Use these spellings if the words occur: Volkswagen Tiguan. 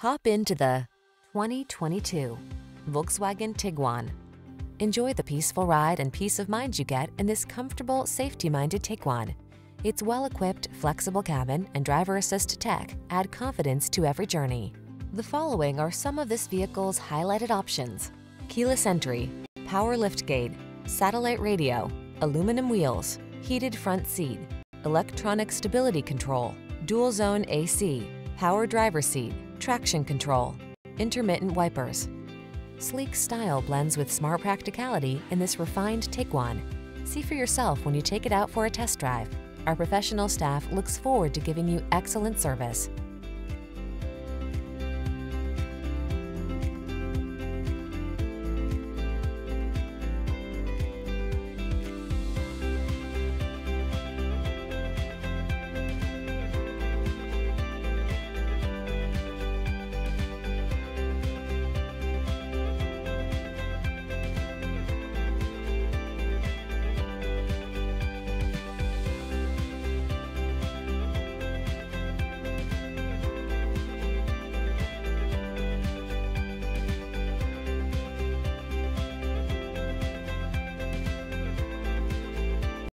Hop into the 2022 Volkswagen Tiguan. Enjoy the peaceful ride and peace of mind you get in this comfortable, safety-minded Tiguan. Its well-equipped, flexible cabin and driver assist tech add confidence to every journey. The following are some of this vehicle's highlighted options: keyless entry, power liftgate, satellite radio, aluminum wheels, heated front seat, electronic stability control, dual zone AC, power driver seat, traction control, intermittent wipers. Sleek style blends with smart practicality in this refined Tiguan. See for yourself when you take it out for a test drive. Our professional staff looks forward to giving you excellent service.